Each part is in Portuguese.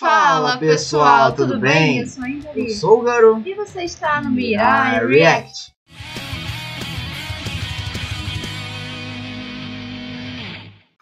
Fala pessoal, tudo bem? Eu sou a Indari. Eu sou o Garou. E você está no Mirai React.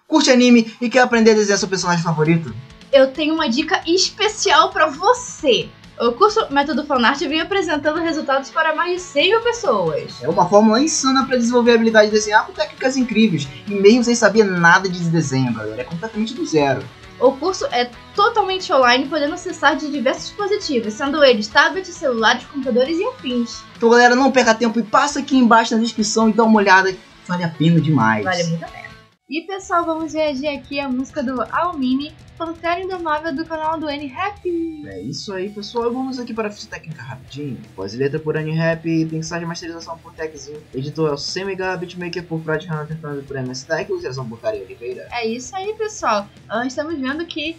Curte anime e quer aprender a desenhar seu personagem favorito? Eu tenho uma dica especial para você. O curso Método Fan Art vem apresentando resultados para mais de 100.000 pessoas. É uma fórmula insana para desenvolver a habilidade de desenhar com técnicas incríveis e mesmo sem saber nada de desenho, galera. É completamente do zero. O curso é totalmente online, podendo acessar de diversos dispositivos, sendo eles tablets, celulares, computadores e afins. Então galera, não perca tempo e passa aqui embaixo na descrição e dá uma olhada, vale a pena demais. Vale muito a pena. E pessoal, vamos reagir aqui à música do Aomine, Pantera Indomável, do canal do AniRap. É isso aí pessoal, vamos aqui para a ficha técnica rapidinho. Pós-letra por AniRap, mixagem e masterização por Teczinho, editor é o 100Mb, beatmaker por Frati Hanater, por MS Tech, utilização por Carinha Oliveira. É isso aí pessoal, estamos vendo que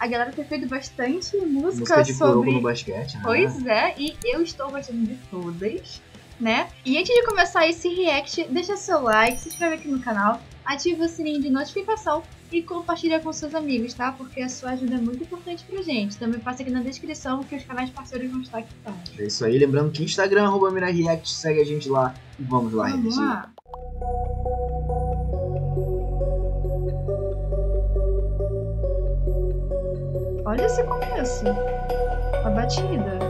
a galera tem feito bastante música de Kuroko sobre... no basquete, né? Pois é, e eu estou gostando de todas, né? E antes de começar esse react, deixa seu like, se inscreve aqui no canal, ative o sininho de notificação e compartilha com seus amigos, tá? Porque a sua ajuda é muito importante pra gente. Também passa aqui na descrição que os canais parceiros vão estar aqui embaixo. É isso aí, lembrando que Instagram, Mirai React, segue a gente lá e vamos lá, reagir. Olha esse começo, a batida.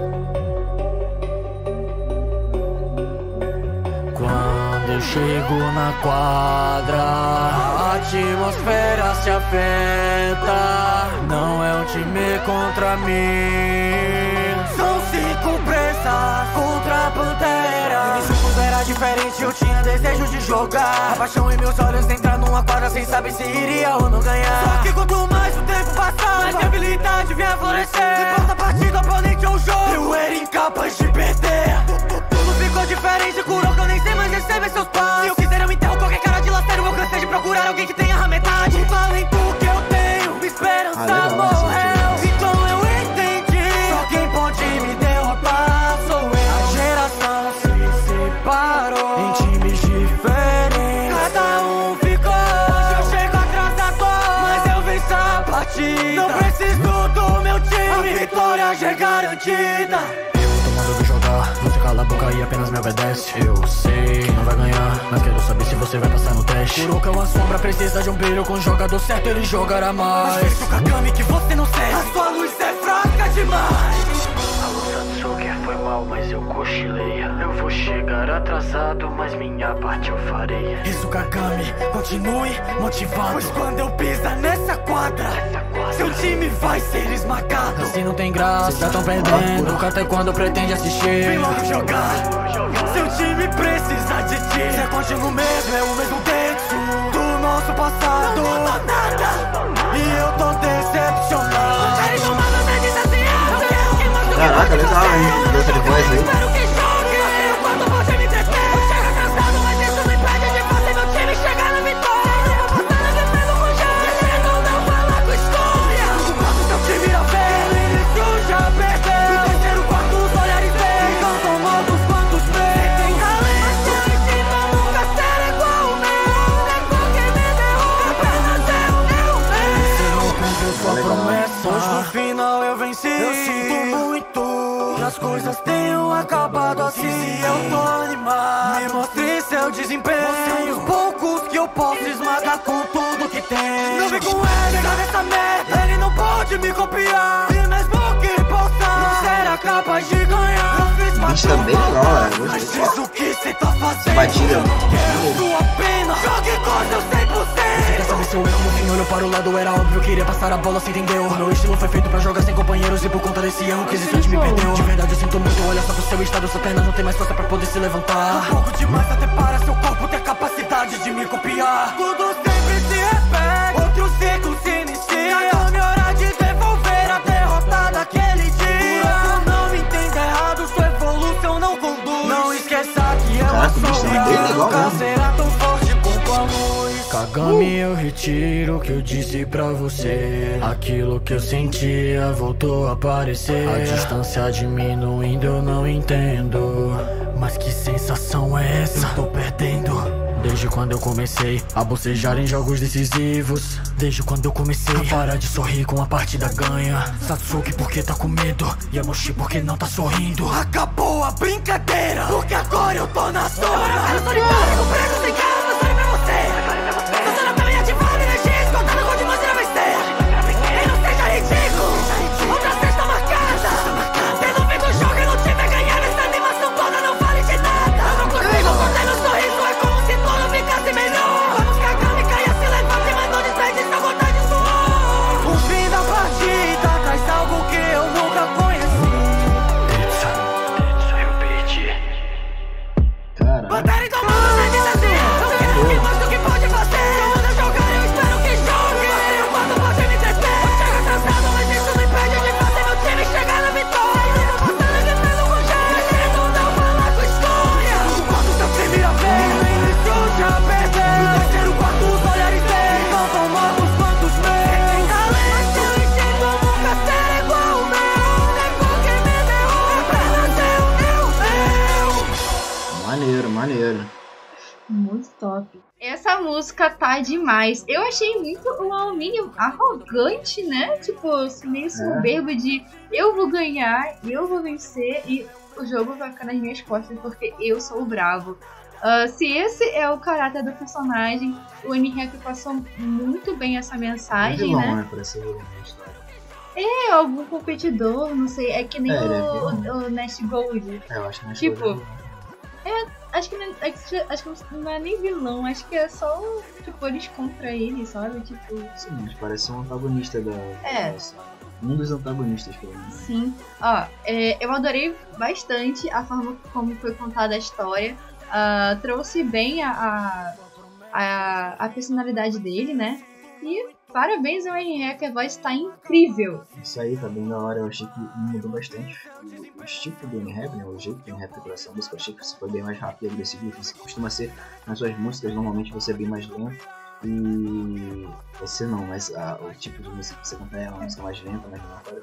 Eu chego na quadra, a atmosfera se afeta. Não é um time contra mim, são 5 presas contra a Pantera. O discurso era diferente, eu tinha desejo de jogar. A paixão em meus olhos, entrar numa quadra sem saber se iria ou não ganhar. Só que quanto mais o tempo passava, mais minha habilidade vinha florescer. Depois da partida, oponente é um jogo, eu era incapaz de perder. Ficou diferente, Kuroko, eu nem sei mais receber seus passos. Se eu quiser eu enterro qualquer cara de lasteiro. Eu cansei de procurar alguém que tenha a metade. O talento que eu tenho, esperança morreu. Então eu entendi, só quem pode me derrotar sou eu. A geração se separou em times diferentes, cada um ficou. Hoje eu chego atrasado, mas eu venço a partida. Não preciso do meu time, a vitória já é garantida. Você cala a boca e apenas me obedece. Eu sei que não vai ganhar, mas quero saber se você vai passar no teste. Kuroko é uma sombra, precisa de um brilho. Com o jogador certo ele jogará mais. Mas vejo o Kagami que você não sente, a sua luz é fraca demais. Alô Satsuki, foi mal, mas eu cochilei. Eu vou chegar atrasado, mas minha parte eu farei. Isso Kagami, continue motivado, pois quando eu pisar nessa quadra, seu time vai ser esmagado. Assim não tem graça, já tão perdendo. Até quando pretende assistir? Vem logo jogar, seu time precisa de ti. Você continua o mesmo, é o mesmo texto do nosso passado. Não muda nada e eu tô decepcionado. Quero tomar você de saciado. Eu quero que mostre o que eu gosto de você. Eu espero que jogue, eu quando você me descer. Eu chego cansado, mas isso me impede de fazer meu time chegar na vitória. Eu vou passando de pelo com jogo, ele não fala com história. O nosso seu time não vê, ele suja a pele. Coisas tenham acabado assim. Se eu tô animado, me mostre seu desempenho. Você é um dos poucos que eu posso esmagar com tudo que tem. Não vem com ele, chega dessa merda. Ele não pode me copiar. E mesmo que possa, não será capaz de ganhar. Eu fiz mais tudo, mas diz o que cê tá fazendo. Eu não quero sua pena, jogue coisa 100%. Sabe seu erro, no fim olhou para o lado, era óbvio que iria passar a bola, se entendeu. Meu estilo foi feito pra jogar sem companheiros e por conta desse erro que esse seu time perdeu. De verdade eu sinto muito, olha só pro seu estado, sua perna não tem mais força pra poder se levantar. Um pouco demais até para seu corpo ter capacidade de me copiar. Tudo sempre se repete, outro ciclo se inicia. Então é hora de devolver a derrota daquele dia. Você não me entende errado, sua evolução não conduz. Não esqueça que eu sou, nunca será tão forte quanto a luz. Cagando. nome eu retiro o que eu disse pra você. Aquilo que eu sentia voltou a aparecer. A distância diminuindo, eu não entendo. Mas que sensação é essa? Eu tô perdendo. Desde quando eu comecei a bocejar em jogos decisivos. Desde quando eu comecei a parar de sorrir com a partida ganha. Satsuki porque tá com medo, Yamoshi porque não tá sorrindo. Acabou a brincadeira, porque agora eu tô na zona. Eu sou solitário, eu prego sem casa, eu sou pra você. Eu sou na peleia de vale, energia esgotada, gol de você vai ser. E não seja ridículo, outra sexta marcada. Cê não vem do jogo e não tiver ganhado, essa animação toda não vale de nada. Eu não consigo contar meu sorriso. Vamos, Kagami, caia, se levanta e mandou de trás essa vontade de suor. O fim da partida traz algo que eu nunca conheci. Eu perdi. Caralho. Baterem tomando sem vida assim. Eu quero ouvir mais do que pode fazer. Se eu mando jogar, eu espero que jogue. Você não pode, pode me descer. Eu chego atrasado, mas isso não impede de fazer meu time chegar na vitória. Eu tô passando e pelo conjunto. Mas eles não dão falar com história. O quarto da primeira vez. Já perdeu. No terceiro quarto os olhares dele. Não tomamos quantos meus. Você tem talento e quem nunca será igual o meu. Depois quem me deu é pra nascer o meu. Maneiro, maneiro. Muito top. Essa música tá demais. Eu achei muito o Aomine arrogante, né? Tipo, meio soberbo de eu vou ganhar, eu vou vencer e o jogo vai ficar nas minhas costas porque eu sou bravo. Se esse é o caráter do personagem, o AniRap passou muito bem essa mensagem, vilão, né? É algum competidor, não sei, é que nem o Nash Gold. É, eu acho que Nash tipo, Gold acho que não é nem vilão, acho que é só, tipo, eles contra ele, sabe? Tipo... Sim, mas parece um antagonista da... Um dos antagonistas, pelo menos. Sim. Ó, eu adorei bastante a forma como foi contada a história. Trouxe bem a personalidade dele, né? E parabéns ao AniRap, a voz tá incrível. Isso aí, tá bem da hora. Eu achei que mudou bastante o estilo do AniRap, né? O jeito do AniRap pra essa música. Eu achei que isso foi bem mais rápido e agressivo. Isso costuma ser nas suas músicas, normalmente você é bem mais lento. E você não, mas o tipo de música que você acompanha é uma música mais lenta, mais demorada.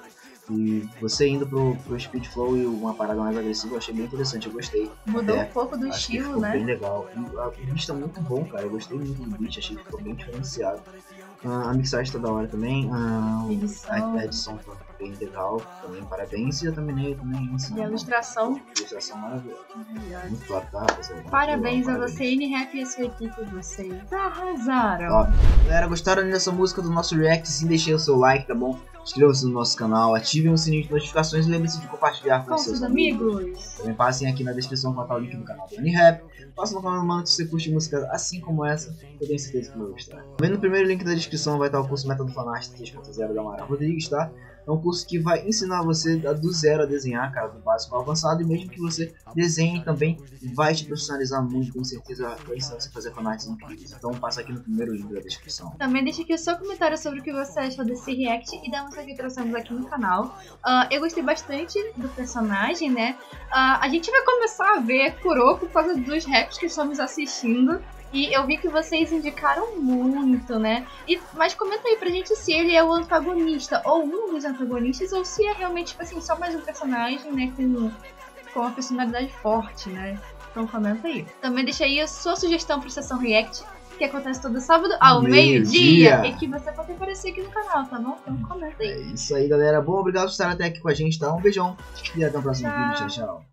E você indo pro speed flow e uma parada mais agressiva, eu achei bem interessante, eu gostei. Mudou um pouco do estilo, né? Bem legal. E o beat tá muito bom, cara. Eu gostei muito do beat, achei que ficou bem diferenciado. A mixagem tá da hora também. A edição tá bem legal também, parabéns. E eu também e a ilustração. Ilustração maravilhosa. Muito top, tá? Parabéns a você, AniRap, e a sua equipe, vocês arrasaram. Top. Galera, gostaram dessa música do nosso react? Sim, deixem o seu like, tá bom? Inscrevam-se no nosso canal, ativem o sininho de notificações e lembrem-se de compartilhar com seus amigos. Também passem aqui na descrição para o link do canal do AniRap. Façam um comentário se você curte músicas assim como essa, eu tenho certeza que vai gostar. Também no primeiro link da descrição vai estar o curso Método Fan Art 3.0 da Mara Rodrigues, tá? É um curso que vai ensinar você do zero a desenhar, cara, do básico ao avançado. E mesmo que você desenhe também, vai te profissionalizar muito, com certeza vai ensinar você a fazer fanarts incríveis. Então passa aqui no primeiro link da descrição. Também deixa aqui o seu comentário sobre o que você achou desse react e da música que trouxemos aqui no canal. Eu gostei bastante do personagem, né? A gente vai começar a ver Kuroko por causa dos raps que estamos assistindo. E eu vi que vocês indicaram muito, né? Mas comenta aí pra gente se ele é o antagonista, ou um dos antagonistas, ou se é realmente, tipo assim, só mais um personagem, né? Com uma personalidade forte, né? Então comenta aí. Também deixa aí a sua sugestão pra Sessão React, que acontece todo sábado ao meio-dia. E que você pode aparecer aqui no canal, tá bom? Então comenta aí. É isso aí, galera. Bom, obrigado por estar até aqui com a gente, tá? Um beijão. E até o próximo vídeo. Tchau, tchau.